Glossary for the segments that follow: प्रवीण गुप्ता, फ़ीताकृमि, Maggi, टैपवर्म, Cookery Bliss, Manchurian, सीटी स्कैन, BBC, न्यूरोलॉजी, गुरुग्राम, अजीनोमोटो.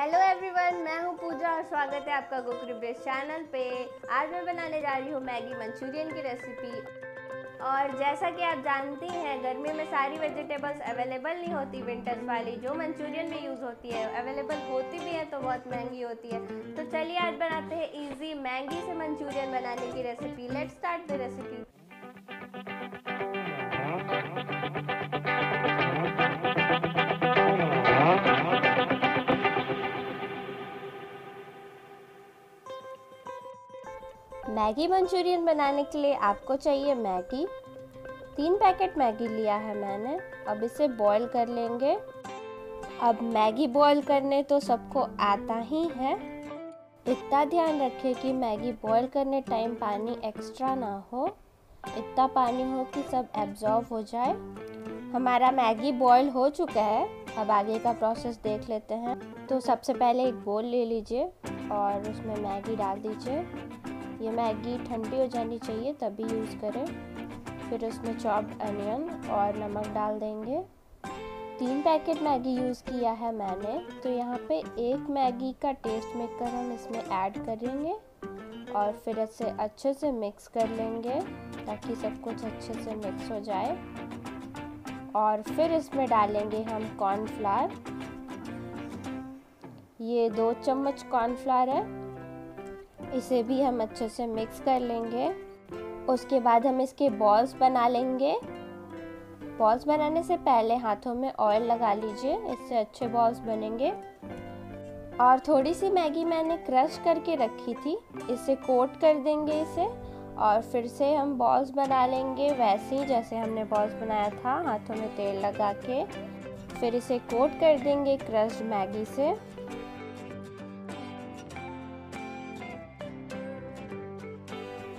Hello everyone, मैं हूं पूजा और स्वागत है आपका कुकरी ब्लिस चैनल पे। आज मैं बनाने जा रही हूं मैगी मंचूरियन की रेसिपी। और जैसा कि आप जानती हैं, गर्मी में सारी वेजिटेबल्स अवेलेबल नहीं होती। विंटर्स वाली जो मंचूरियन में यूज़ होती है अवेलेबल होती भी है तो बहुत महंगी होती है। तो चलिए आज बनाते हैं ईजी मैगी से मंचूरियन बनाने की recipe. Let's start the recipe. Maggi Manchurian बनाने के लिए आपको चाहिए मैगी। 3 पैकेट मैगी लिया है मैंने। अब इसे बॉईल कर लेंगे। अब मैगी बॉईल करने तो सबको आता ही है। इतना ध्यान रखें कि मैगी बॉईल करने टाइम पानी एक्स्ट्रा ना हो, इतना पानी हो कि सब एब्जॉर्ब हो जाए। हमारा मैगी बॉईल हो चुका है, अब आगे का प्रोसेस देख लेते हैं। तो सबसे पहले एक बोल ले लीजिए और उसमें मैगी डाल दीजिए। ये मैगी ठंडी हो जानी चाहिए तभी यूज़ करें। फिर उसमें चॉप्ड अनियन और नमक डाल देंगे। 3 पैकेट मैगी यूज़ किया है मैंने, तो यहाँ पे 1 मैगी का टेस्ट मेकर हम इसमें ऐड करेंगे और फिर इसे अच्छे से मिक्स कर लेंगे ताकि सब कुछ अच्छे से मिक्स हो जाए। और फिर इसमें डालेंगे हम कॉर्नफ्लावर। ये 2 चम्मच कॉर्नफ्लावर है, इसे भी हम अच्छे से मिक्स कर लेंगे। उसके बाद हम इसके बॉल्स बना लेंगे। बॉल्स बनाने से पहले हाथों में ऑयल लगा लीजिए, इससे अच्छे बॉल्स बनेंगे। और थोड़ी सी मैगी मैंने क्रश करके रखी थी, इसे कोट कर देंगे इसे। और फिर से हम बॉल्स बना लेंगे वैसे ही जैसे हमने बॉल्स बनाया था, हाथों में तेल लगा के। फिर इसे कोट कर देंगे क्रश्ड मैगी से।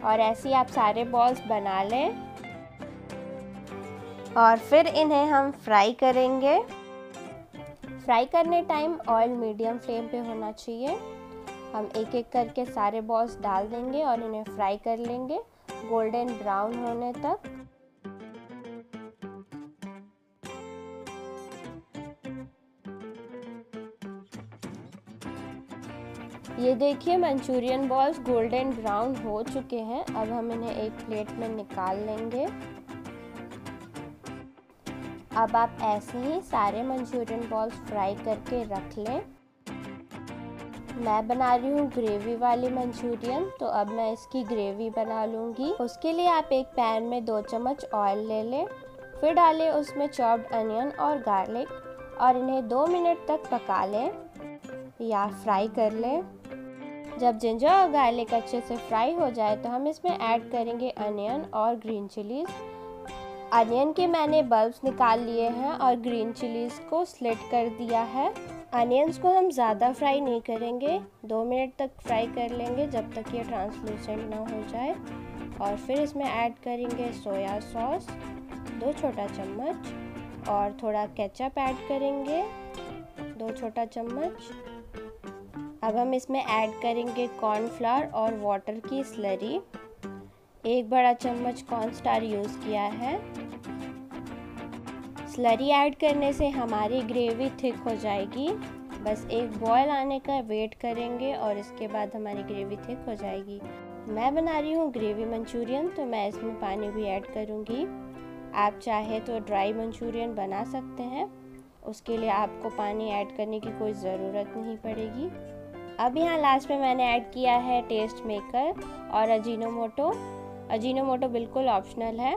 और ऐसे ही आप सारे बॉल्स बना लें। और फिर इन्हें हम फ्राई करेंगे। फ्राई करने टाइम ऑयल मीडियम फ्लेम पे होना चाहिए। हम एक एक करके सारे बॉल्स डाल देंगे और इन्हें फ्राई कर लेंगे गोल्डन ब्राउन होने तक। ये देखिए मंचूरियन बॉल्स गोल्डन ब्राउन हो चुके हैं। अब हम इन्हें एक प्लेट में निकाल लेंगे। अब आप ऐसे ही सारे मंचूरियन बॉल्स फ्राई करके रख लें। मैं बना रही हूँ ग्रेवी वाली मंचूरियन, तो अब मैं इसकी ग्रेवी बना लूँगी। उसके लिए आप एक पैन में 2 चम्मच ऑयल ले लें। फिर डालें उसमें चॉप्ड अनियन और गार्लिक और इन्हें 2 मिनट तक पका लें या फ्राई कर लें। जब जिंजर और गार्लिक अच्छे से फ्राई हो जाए तो हम इसमें ऐड करेंगे अनियन और ग्रीन चिलीज़। अनियन के मैंने बल्ब्स निकाल लिए हैं और ग्रीन चिलीज़ को स्लिट कर दिया है। अनियंस को हम ज़्यादा फ्राई नहीं करेंगे, 2 मिनट तक फ्राई कर लेंगे जब तक ये ट्रांसलूसेंट ना हो जाए। और फिर इसमें ऐड करेंगे सोया सॉस 2 छोटा चम्मच और थोड़ा केचप ऐड करेंगे 2 छोटा चम्मच। अब हम इसमें ऐड करेंगे कॉर्नफ्लावर और वाटर की स्लरी। 1 बड़ा चम्मच कॉर्नस्टार्च यूज़ किया है। स्लरी ऐड करने से हमारी ग्रेवी थिक हो जाएगी। बस एक बॉयल आने का वेट करेंगे और इसके बाद हमारी ग्रेवी थिक हो जाएगी। मैं बना रही हूँ ग्रेवी मंचूरियन, तो मैं इसमें पानी भी ऐड करूँगी। आप चाहे तो ड्राई मंचूरियन बना सकते हैं, उसके लिए आपको पानी ऐड करने की कोई ज़रूरत नहीं पड़ेगी। अब यहाँ लास्ट में मैंने ऐड किया है टेस्ट मेकर और अजीनोमोटो। अजीनोमोटो बिल्कुल ऑप्शनल है।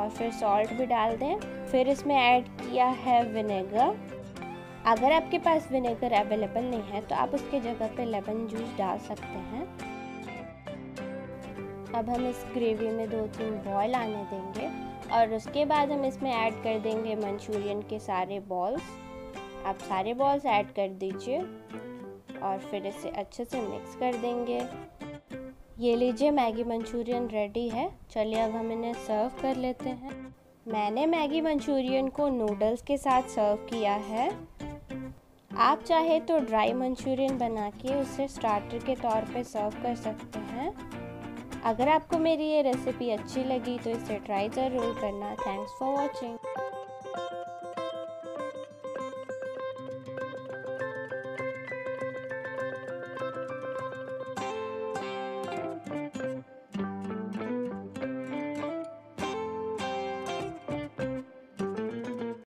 और फिर सॉल्ट भी डाल दें। फिर इसमें ऐड किया है विनेगर। अगर आपके पास विनेगर अवेलेबल नहीं है तो आप उसके जगह पे लेमन जूस डाल सकते हैं। अब हम इस ग्रेवी में 2-3 बॉयल आने देंगे और उसके बाद हम इसमें ऐड कर देंगे मंचूरियन के सारे बॉल्स। आप सारे बॉल्स ऐड कर दीजिए और फिर इसे अच्छे से मिक्स कर देंगे। ये लीजिए मैगी मंचूरियन रेडी है। चलिए अब हम इन्हें सर्व कर लेते हैं। मैंने मैगी मंचूरियन को नूडल्स के साथ सर्व किया है। आप चाहे तो ड्राई मंचूरियन बना के उसे स्टार्टर के तौर पे सर्व कर सकते हैं। अगर आपको मेरी ये रेसिपी अच्छी लगी तो इसे ट्राई ज़रूर करना। Thanks for watching.